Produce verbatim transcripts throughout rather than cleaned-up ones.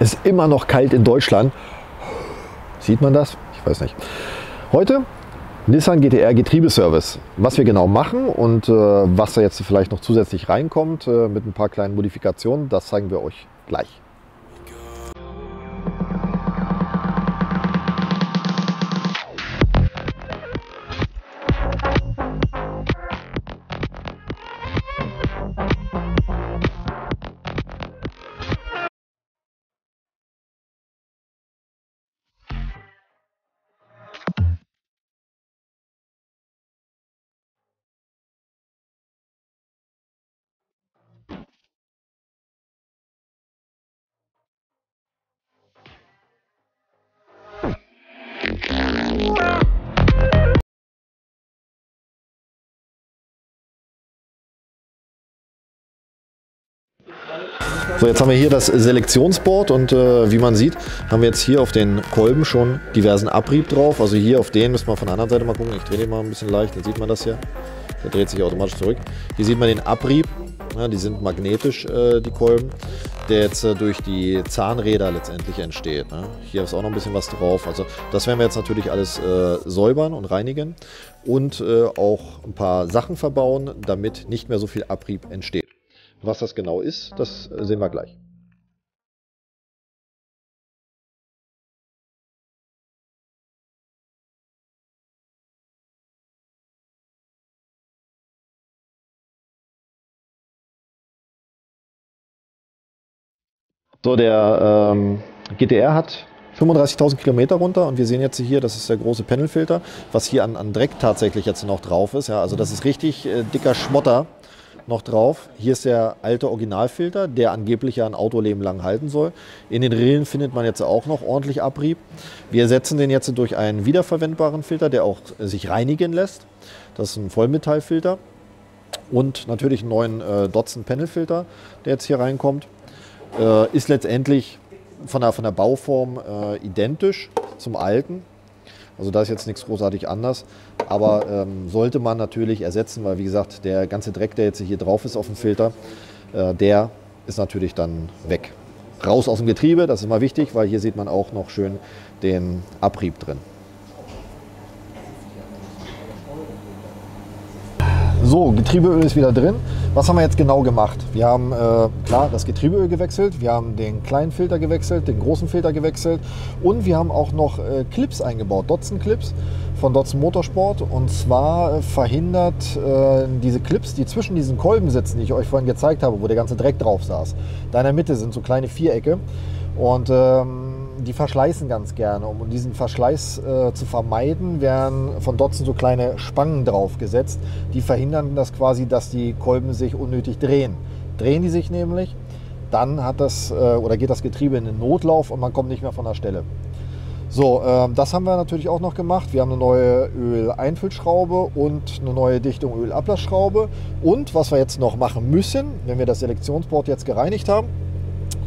Ist immer noch kalt in Deutschland. Sieht man das? Ich weiß nicht. Heute Nissan G T R Getriebeservice. Was wir genau machen und äh, was da jetzt vielleicht noch zusätzlich reinkommt äh, mit ein paar kleinen Modifikationen, das zeigen wir euch gleich. So, jetzt haben wir hier das Selektionsboard und äh, wie man sieht, haben wir jetzt hier auf den Kolben schon diversen Abrieb drauf. Also hier auf den müssen wir von der anderen Seite mal gucken. Ich drehe den mal ein bisschen leicht, dann sieht man das hier. Der dreht sich automatisch zurück. Hier sieht man den Abrieb. Ja, die sind magnetisch, äh, die Kolben, der jetzt äh, durch die Zahnräder letztendlich entsteht. Ne? Hier ist auch noch ein bisschen was drauf. Also das werden wir jetzt natürlich alles äh, säubern und reinigen und äh, auch ein paar Sachen verbauen, damit nicht mehr so viel Abrieb entsteht. Was das genau ist, das sehen wir gleich. So, der ähm, G T R hat fünfunddreißigtausend Kilometer runter und wir sehen jetzt hier, das ist der große Panelfilter, was hier an, an Dreck tatsächlich jetzt noch drauf ist. Ja, also das ist richtig äh, dicker Schmotter noch drauf. Hier ist der alte Originalfilter, der angeblich ja ein Autoleben lang halten soll. In den Rillen findet man jetzt auch noch ordentlich Abrieb. Wir ersetzen den jetzt durch einen wiederverwendbaren Filter, der auch sich reinigen lässt. Das ist ein Vollmetallfilter und natürlich einen neuen äh, Dodson Panelfilter, der jetzt hier reinkommt. Äh, ist letztendlich von der, von der Bauform äh, identisch zum alten. Also da ist jetzt nichts großartig anders, aber ähm, sollte man natürlich ersetzen, weil wie gesagt, der ganze Dreck, der jetzt hier drauf ist auf dem Filter, äh, der ist natürlich dann weg. Raus aus dem Getriebe, das ist mal wichtig, weil hier sieht man auch noch schön den Abrieb drin. So, Getriebeöl ist wieder drin. Was haben wir jetzt genau gemacht? Wir haben äh, klar das Getriebeöl gewechselt, wir haben den kleinen Filter gewechselt, den großen Filter gewechselt und wir haben auch noch äh, Clips eingebaut, Dodson Clips von Dodson Motorsport. Und zwar äh, verhindert äh, diese Clips, die zwischen diesen Kolben sitzen, die ich euch vorhin gezeigt habe, wo der ganze Dreck drauf saß. Da in der Mitte sind so kleine Vierecke und ähm, die verschleißen ganz gerne. Um diesen Verschleiß äh, zu vermeiden, werden von Dodson so kleine Spangen draufgesetzt. Die verhindern das quasi, dass die Kolben sich unnötig drehen. Drehen die sich nämlich, dann hat das, äh, oder geht das Getriebe in den Notlauf und man kommt nicht mehr von der Stelle. So, äh, das haben wir natürlich auch noch gemacht. Wir haben eine neue Öleinfüllschraube und eine neue Dichtung Ölablassschraube. Und was wir jetzt noch machen müssen, wenn wir das Selektionsboard jetzt gereinigt haben,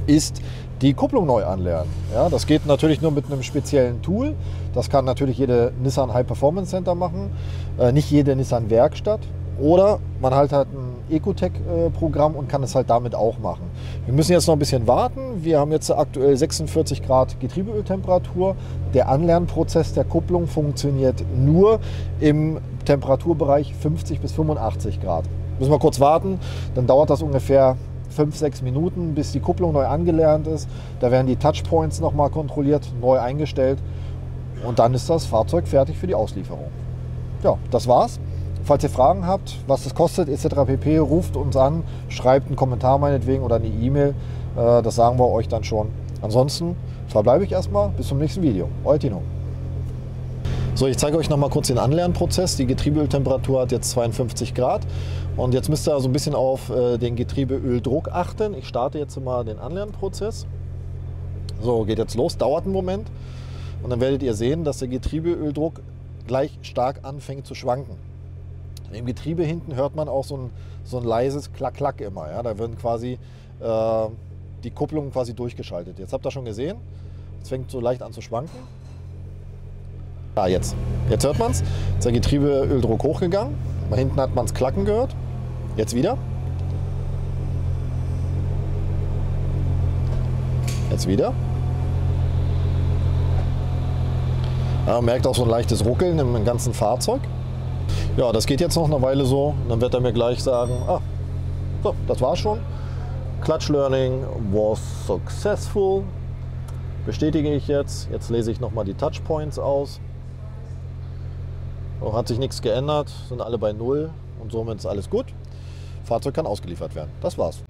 ist die Kupplung neu anlernen. Ja, das geht natürlich nur mit einem speziellen Tool. Das kann natürlich jede Nissan High Performance Center machen, äh, nicht jede Nissan Werkstatt. Oder man halt halt ein EcoTech äh, Programm und kann es halt damit auch machen. Wir müssen jetzt noch ein bisschen warten. Wir haben jetzt aktuell sechsundvierzig Grad Getriebeöltemperatur. Der Anlernprozess der Kupplung funktioniert nur im Temperaturbereich fünfzig bis fünfundachtzig Grad. Müssen wir kurz warten, dann dauert das ungefähr fünf bis sechs Minuten, bis die Kupplung neu angelernt ist. Da werden die Touchpoints nochmal kontrolliert, neu eingestellt und dann ist das Fahrzeug fertig für die Auslieferung. Ja, das war's. Falls ihr Fragen habt, was das kostet et cetera pp., ruft uns an, schreibt einen Kommentar meinetwegen oder eine E-Mail. Das sagen wir euch dann schon. Ansonsten verbleibe ich erstmal. Bis zum nächsten Video. Euer Tino. So, ich zeige euch noch mal kurz den Anlernprozess. Die Getriebeöltemperatur hat jetzt zweiundfünfzig Grad und jetzt müsst ihr also ein bisschen auf äh, den Getriebeöldruck achten. Ich starte jetzt mal den Anlernprozess. So, geht jetzt los, dauert einen Moment und dann werdet ihr sehen, dass der Getriebeöldruck gleich stark anfängt zu schwanken. Im Getriebe hinten hört man auch so ein, so ein leises Klack-Klack immer. Ja? Da werden quasi äh, die Kupplungen quasi durchgeschaltet. Jetzt habt ihr schon gesehen, es fängt so leicht an zu schwanken. Ja, jetzt. Jetzt hört man es. Ist der Getriebeöldruck hochgegangen. Da hinten hat man es klacken gehört. Jetzt wieder. Jetzt wieder. Ja, man merkt auch so ein leichtes Ruckeln im ganzen Fahrzeug. Ja, das geht jetzt noch eine Weile so. Und dann wird er mir gleich sagen, ah, so, das war's schon. Clutch Learning was successful. Bestätige ich jetzt. Jetzt lese ich nochmal die Touchpoints aus. Auch hat sich nichts geändert, sind alle bei null und somit ist alles gut. Fahrzeug kann ausgeliefert werden. Das war's.